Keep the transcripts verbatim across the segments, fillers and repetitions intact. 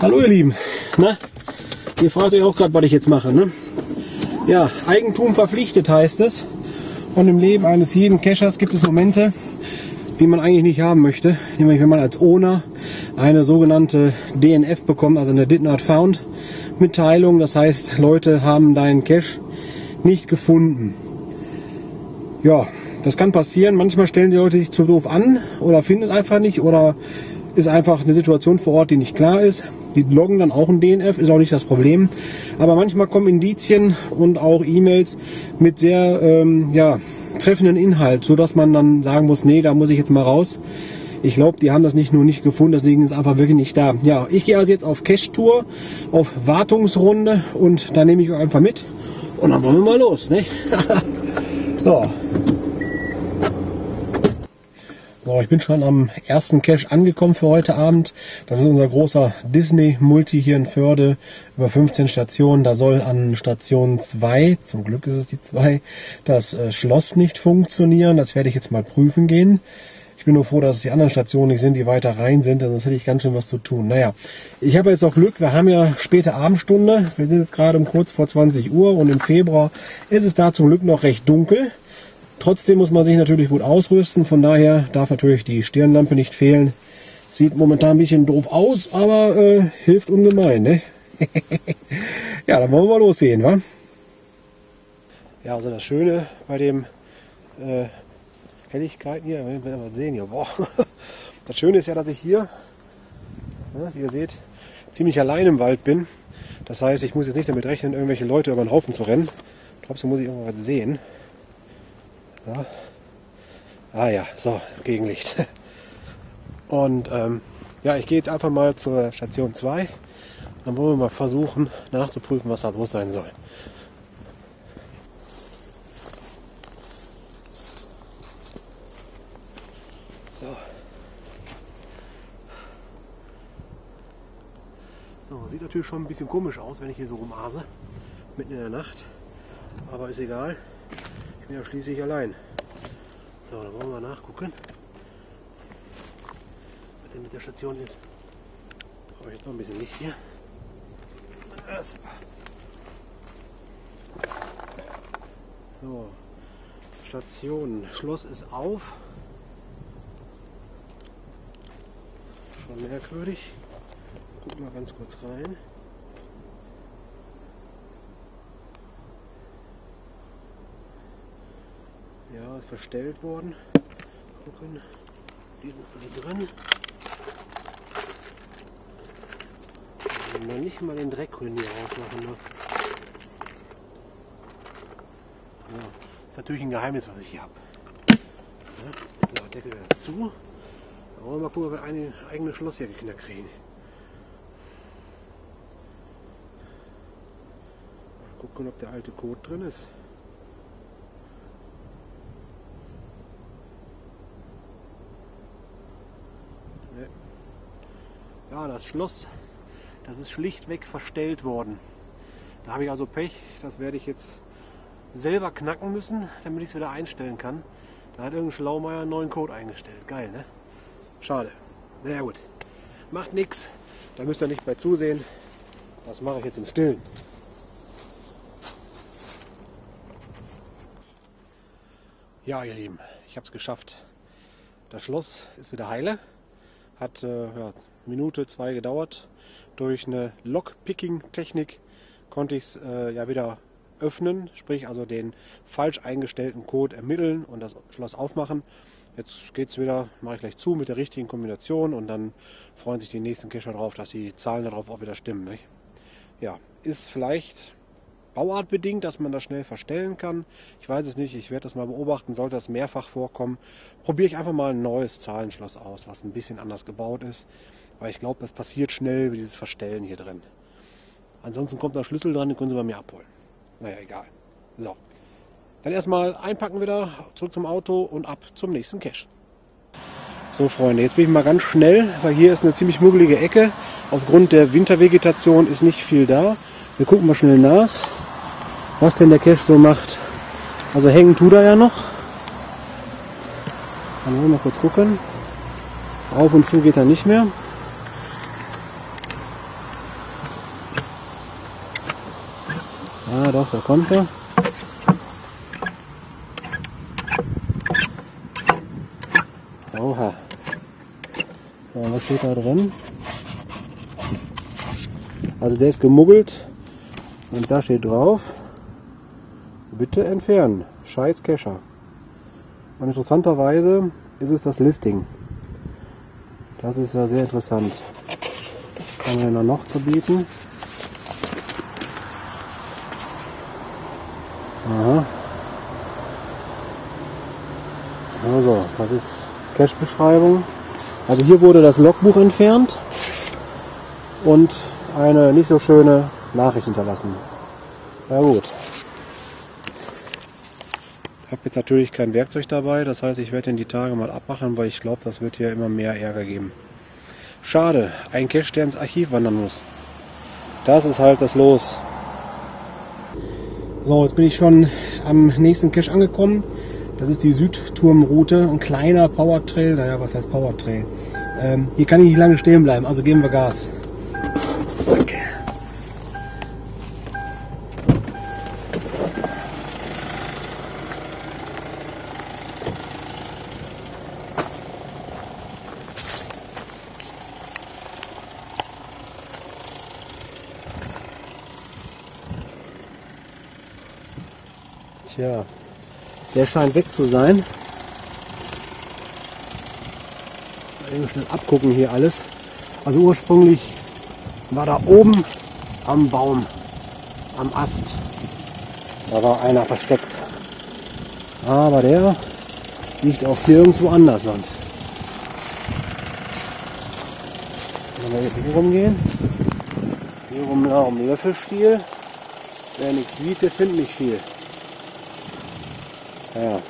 Hallo ihr Lieben, na, ihr fragt euch auch gerade, was ich jetzt mache, ne? Ja, Eigentum verpflichtet heißt es, und im Leben eines jeden Cachers gibt es Momente, die man eigentlich nicht haben möchte, nämlich wenn man als Owner eine sogenannte D N F bekommt, also eine Did Not Found Mitteilung, das heißt, Leute haben deinen Cache nicht gefunden. Ja, das kann passieren, manchmal stellen die Leute sich zu doof an oder finden es einfach nicht oder ist einfach eine Situation vor Ort, die nicht klar ist. Die loggen dann auch ein D N F, ist auch nicht das Problem. Aber manchmal kommen Indizien und auch E-Mails mit sehr ähm, ja, treffenden Inhalt, sodass man dann sagen muss, nee, da muss ich jetzt mal raus. Ich glaube, die haben das nicht nur nicht gefunden, deswegen ist es einfach wirklich nicht da. Ja, ich gehe also jetzt auf Cache-Tour, auf Wartungsrunde und da nehme ich euch einfach mit. Und dann wollen wir mal los, ne? So. So, ich bin schon am ersten Cache angekommen für heute Abend. Das ist unser großer Disney-Multi hier in Förde, über fünfzehn Stationen. Da soll an Station zwei, zum Glück ist es die zwei, das äh, Schloss nicht funktionieren. Das werde ich jetzt mal prüfen gehen. Ich bin nur froh, dass es die anderen Stationen nicht sind, die weiter rein sind, sonst hätte ich ganz schön was zu tun. Naja, ich habe jetzt auch Glück, wir haben ja späte Abendstunde. Wir sind jetzt gerade um kurz vor zwanzig Uhr und im Februar ist es da zum Glück noch recht dunkel. Trotzdem muss man sich natürlich gut ausrüsten, von daher darf natürlich die Stirnlampe nicht fehlen. Sieht momentan ein bisschen doof aus, aber äh, hilft ungemein, ne? Ja, dann wollen wir mal lossehen, wa? Ja, also das Schöne bei dem äh, Helligkeiten hier, wenn wir mal sehen hier, boah. Das Schöne ist ja, dass ich hier, ja, wie ihr seht, ziemlich allein im Wald bin. Das heißt, ich muss jetzt nicht damit rechnen, irgendwelche Leute über den Haufen zu rennen. Trotzdem muss ich irgendwas sehen. Ja. Ah ja, so, Gegenlicht. Und ähm, ja, ich gehe jetzt einfach mal zur Station zwei. Dann wollen wir mal versuchen nachzuprüfen, was da los sein soll. So. So, sieht natürlich schon ein bisschen komisch aus, wenn ich hier so rumhase, mitten in der Nacht. Aber ist egal. Ja, schließlich allein. So, dann wollen wir mal nachgucken, was denn mit der Station ist. Habe ich jetzt noch ein bisschen Licht hier. So, Station, Schloss ist auf. Schon merkwürdig. Gucken wir ganz kurz rein. Ja, ist verstellt worden. Gucken, die sind alle drin. Wenn man nicht mal den Dreck hier rausmachen darf. Ja, ist natürlich ein Geheimnis, was ich hier habe. Ja, so, Deckel dazu. Dann wollen wir mal gucken, ob wir ein eigenes Schloss hier geknackt kriegen. Mal gucken, ob der alte Code drin ist. Ja, das Schloss, das ist schlichtweg verstellt worden. Da habe ich also Pech, das werde ich jetzt selber knacken müssen, damit ich es wieder einstellen kann. Da hat irgendein Schlaumeier einen neuen Code eingestellt. Geil, ne? Schade. Na ja, gut. Macht nichts. Da müsst ihr nicht bei zusehen. Das mache ich jetzt im Stillen. Ja, ihr Lieben, ich habe es geschafft. Das Schloss ist wieder heile. Hat äh, ja, Minute, zwei gedauert. Durch eine Lockpicking-Technik konnte ich es äh, ja wieder öffnen, sprich also den falsch eingestellten Code ermitteln und das Schloss aufmachen. Jetzt geht es wieder, mache ich gleich zu, mit der richtigen Kombination und dann freuen sich die nächsten Cacher darauf, dass die Zahlen darauf auch wieder stimmen. Nicht? Ja, ist vielleicht bauartbedingt, dass man das schnell verstellen kann. Ich weiß es nicht, ich werde das mal beobachten, sollte das mehrfach vorkommen. Probiere ich einfach mal ein neues Zahlenschloss aus, was ein bisschen anders gebaut ist. Weil ich glaube, das passiert schnell, dieses Verstellen hier drin. Ansonsten kommt da Schlüssel dran, den können Sie bei mir abholen. Naja, egal. So, dann erstmal einpacken wieder, zurück zum Auto und ab zum nächsten Cache. So Freunde, jetzt bin ich mal ganz schnell, weil hier ist eine ziemlich schmuggelige Ecke. Aufgrund der Wintervegetation ist nicht viel da. Wir gucken mal schnell nach, was denn der Cache so macht. Also hängen tut er ja noch. Dann wollen wir mal kurz gucken. Auf und zu geht er nicht mehr. Ah doch, da kommt er. Oha. So, was steht da drin? Also der ist gemuggelt und da steht drauf, bitte entfernen, scheiß Kescher. Und interessanterweise ist es das Listing. Das ist ja sehr interessant. Was haben wir denn noch zu bieten? Aha. Also, das ist Cache-Beschreibung. Also hier wurde das Logbuch entfernt und eine nicht so schöne Nachricht hinterlassen. Na gut. Ich habe jetzt natürlich kein Werkzeug dabei, das heißt, ich werde in die Tage mal abmachen, weil ich glaube, das wird hier immer mehr Ärger geben. Schade, ein Cache, der ins Archiv wandern muss. Das ist halt das Los. So, jetzt bin ich schon am nächsten Cache angekommen. Das ist die Südturmroute, ein kleiner Powertrail. Naja, was heißt Powertrail? Ähm, hier kann ich nicht lange stehen bleiben, also geben wir Gas. Zack. Ja, der scheint weg zu sein. Eben schnell abgucken hier alles. Also ursprünglich war da oben am Baum, am Ast. Da war einer versteckt. Aber der liegt auch hier irgendwo anders sonst. Wenn wir jetzt hier rumgehen, hier rum da um Löffelstiel. Wer nichts sieht, der findet nicht viel. Ja.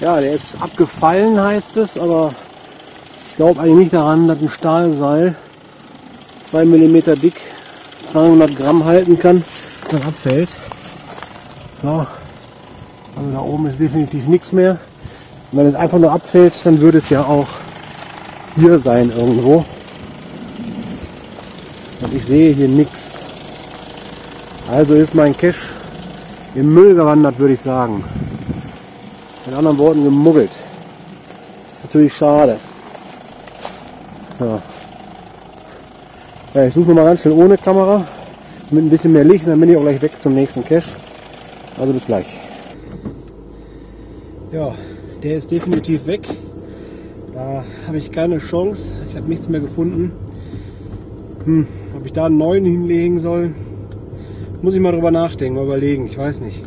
Ja, der ist abgefallen, heißt es, aber ich glaube eigentlich nicht daran, dass ein Stahlseil zwei Millimeter dick zweihundert Gramm halten kann, dann abfällt. Ja. Also da oben ist definitiv nichts mehr. Und wenn es einfach nur abfällt, dann würde es ja auch hier sein irgendwo. Und ich sehe hier nichts. Also ist mein Cache im Müll gewandert, würde ich sagen. Mit anderen Worten gemuggelt. Natürlich schade. Ja. Ja, ich suche mal ganz schnell ohne Kamera, mit ein bisschen mehr Licht, dann bin ich auch gleich weg zum nächsten Cache. Also bis gleich. Ja, der ist definitiv weg. Da habe ich keine Chance. Ich habe nichts mehr gefunden. Hm, ob ich da einen neuen hinlegen soll? Muss ich mal drüber nachdenken, mal überlegen. Ich weiß nicht,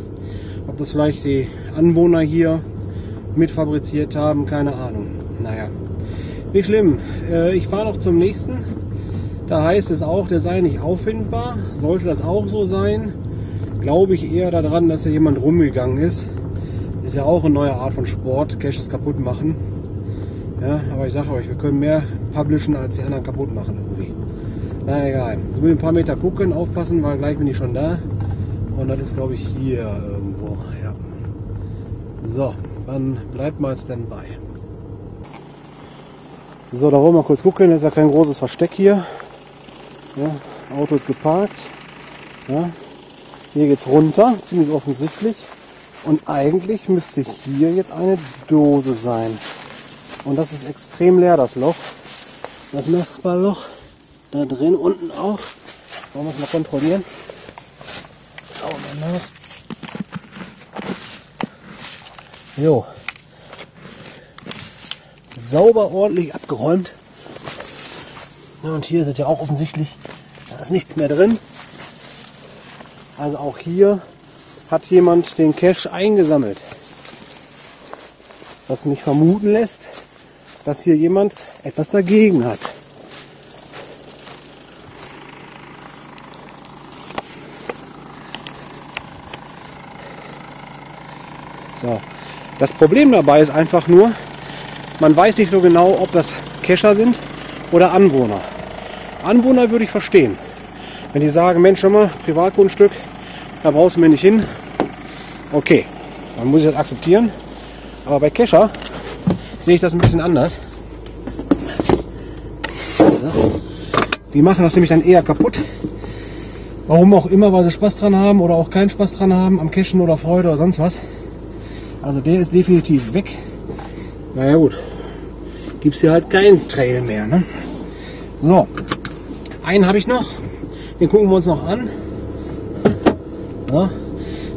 ob das vielleicht die Anwohner hier mitfabriziert haben, keine Ahnung. Naja, nicht schlimm. Ich fahre noch zum nächsten. Da heißt es auch, der sei nicht auffindbar. Sollte das auch so sein, glaube ich eher daran, dass hier jemand rumgegangen ist. Ist ja auch eine neue Art von Sport, Caches kaputt machen. Ja, aber ich sage euch, wir können mehr publishen, als die anderen kaputt machen. Irgendwie. Na egal, jetzt will ich ein paar Meter gucken, aufpassen, weil gleich bin ich schon da. Und das ist, glaube ich, hier irgendwo. Ja. So, dann bleibt mal Standby. So, da wollen wir mal kurz gucken. Das ist ja kein großes Versteck hier. Ja, Auto ist geparkt. Ja. Hier geht es runter, ziemlich offensichtlich. Und eigentlich müsste hier jetzt eine Dose sein. Und das ist extrem leer, das Loch. Das Nachbarloch. Da drin, unten auch. Wollen wir es mal kontrollieren. Schauen wir nach. Jo. Sauber, ordentlich abgeräumt. Ja, und hier sind ja auch offensichtlich, da ist nichts mehr drin. Also auch hier hat jemand den Cache eingesammelt. Was mich vermuten lässt, dass hier jemand etwas dagegen hat. Das Problem dabei ist einfach nur, man weiß nicht so genau, ob das Kescher sind oder Anwohner. Anwohner würde ich verstehen. Wenn die sagen, Mensch, schau mal, Privatgrundstück, da brauchst du mir nicht hin. Okay, dann muss ich das akzeptieren. Aber bei Kescher sehe ich das ein bisschen anders. Die machen das nämlich dann eher kaputt, Warum auch immer, weil sie Spaß dran haben oder auch keinen Spaß dran haben, am Cashen oder Freude oder sonst was. Also der ist definitiv weg. Naja gut, gibt es hier halt keinen Trail mehr. Ne? So, einen habe ich noch, den gucken wir uns noch an. Ja.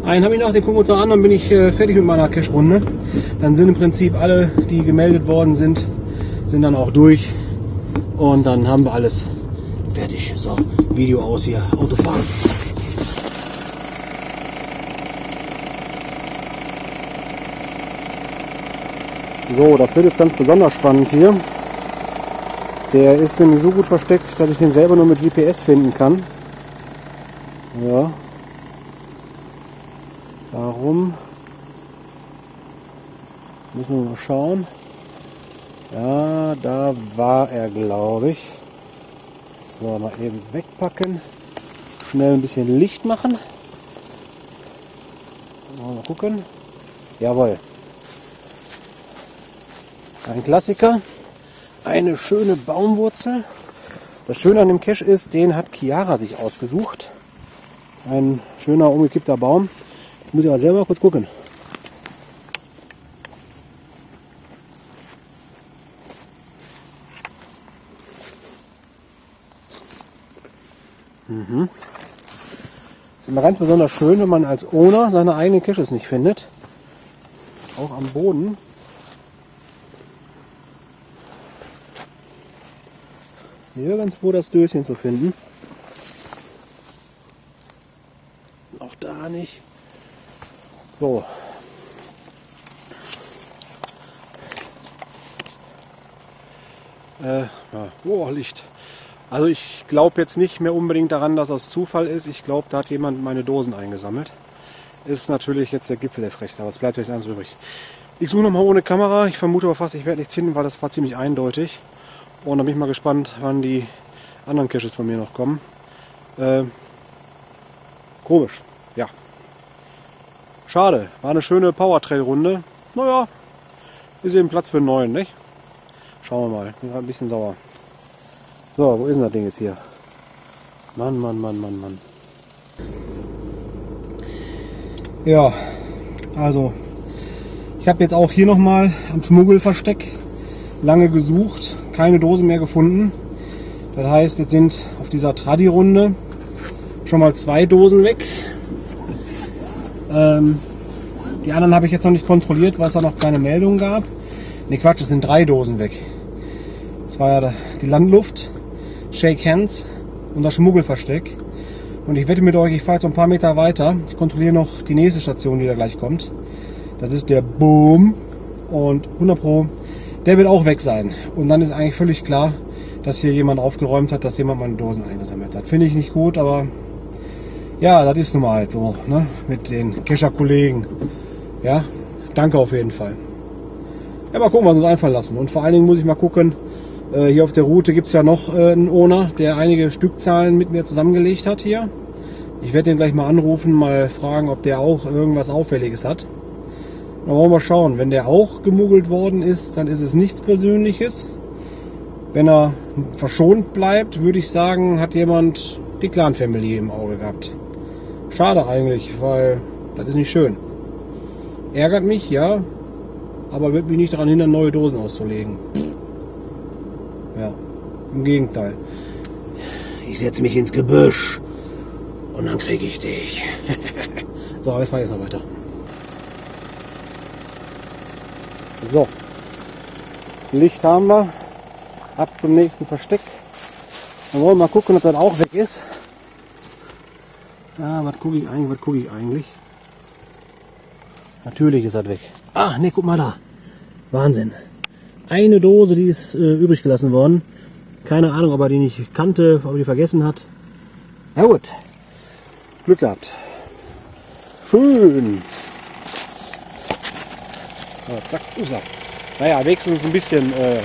Einen habe ich noch, den gucken wir uns noch an, dann bin ich äh, fertig mit meiner Cache-Runde. Dann sind im Prinzip alle, die gemeldet worden sind, sind dann auch durch. Und dann haben wir alles fertig. So, Video aus hier, Autofahren. So, das wird jetzt ganz besonders spannend hier. Der ist nämlich so gut versteckt, dass ich den selber nur mit G P S finden kann. Ja. Darum müssen wir mal schauen. Ja, da war er, glaube ich. So, mal eben wegpacken. Schnell ein bisschen Licht machen. Mal gucken. Jawohl. Ein Klassiker. Eine schöne Baumwurzel. Das Schöne an dem Cache ist, den hat Chiara sich ausgesucht. Ein schöner umgekippter Baum. Jetzt muss ich aber selber kurz gucken. Mhm. Ist immer ganz besonders schön, wenn man als Owner seine eigenen Caches nicht findet. Auch am Boden. Nirgendwo das Döschen zu finden. Auch da nicht. So. Äh, oh, Licht. Also ich glaube jetzt nicht mehr unbedingt daran, dass das Zufall ist. Ich glaube, da hat jemand meine Dosen eingesammelt. Ist natürlich jetzt der Gipfel der Frechheit, aber es bleibt jetzt eins übrig. Ich suche nochmal ohne Kamera. Ich vermute aber fast, ich werde nichts finden, weil das war ziemlich eindeutig. Und dann bin ich mal gespannt, wann die anderen Caches von mir noch kommen. Äh, komisch, ja. Schade, war eine schöne Powertrail-Runde. Naja, ist eben Platz für einen neuen, nicht? Schauen wir mal, bin gerade ein bisschen sauer. So, wo ist denn das Ding jetzt hier? Mann, Mann, Mann, Mann, Mann. Ja, also, ich habe jetzt auch hier nochmal am Schmuggelversteck lange gesucht, keine Dose mehr gefunden. Das heißt, jetzt sind auf dieser Tradi-Runde schon mal zwei Dosen weg. Ähm, die anderen habe ich jetzt noch nicht kontrolliert, weil es da noch keine Meldung gab. Ne, Quatsch, es sind drei Dosen weg. Das war ja die Landluft, Shake Hands und das Schmuggelversteck. Und ich wette mit euch, ich fahre jetzt ein paar Meter weiter. Ich kontrolliere noch die nächste Station, die da gleich kommt. Das ist der Boom. Und hundert Pro, der wird auch weg sein. Und dann ist eigentlich völlig klar, dass hier jemand aufgeräumt hat, dass jemand meine Dosen eingesammelt hat. Finde ich nicht gut, aber ja, das ist nun mal halt so, ne? Mit den Kescher-Kollegen. Ja, danke auf jeden Fall. Ja, mal gucken, was uns einfallen lassen. Und vor allen Dingen muss ich mal gucken, äh, hier auf der Route gibt es ja noch äh, einen Owner, der einige Stückzahlen mit mir zusammengelegt hat hier. Ich werde den gleich mal anrufen, mal fragen, ob der auch irgendwas Auffälliges hat. Dann wollen wir mal schauen, wenn der auch gemogelt worden ist, dann ist es nichts Persönliches. Wenn er verschont bleibt, würde ich sagen, hat jemand die Clanfamily im Auge gehabt. Schade eigentlich, weil das ist nicht schön. Ärgert mich, ja, aber wird mich nicht daran hindern, neue Dosen auszulegen. Ja, im Gegenteil. Ich setze mich ins Gebüsch und dann kriege ich dich. So, aber ich fahre jetzt noch weiter. So, Licht haben wir, ab zum nächsten Versteck. Dann wollen wir mal gucken, ob das auch weg ist. Ah, was gucke ich eigentlich, was gucke ich eigentlich? Natürlich ist das weg. Ach, ne, guck mal da. Wahnsinn. Eine Dose, die ist äh, übrig gelassen worden. Keine Ahnung, ob er die nicht kannte, ob er die vergessen hat. Na gut, Glück gehabt. Schön. Ja, zack, usa. Naja, wenigstens ein bisschen äh,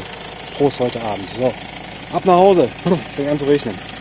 Prost heute Abend. So, ab nach Hause. Fängt an zu regnen.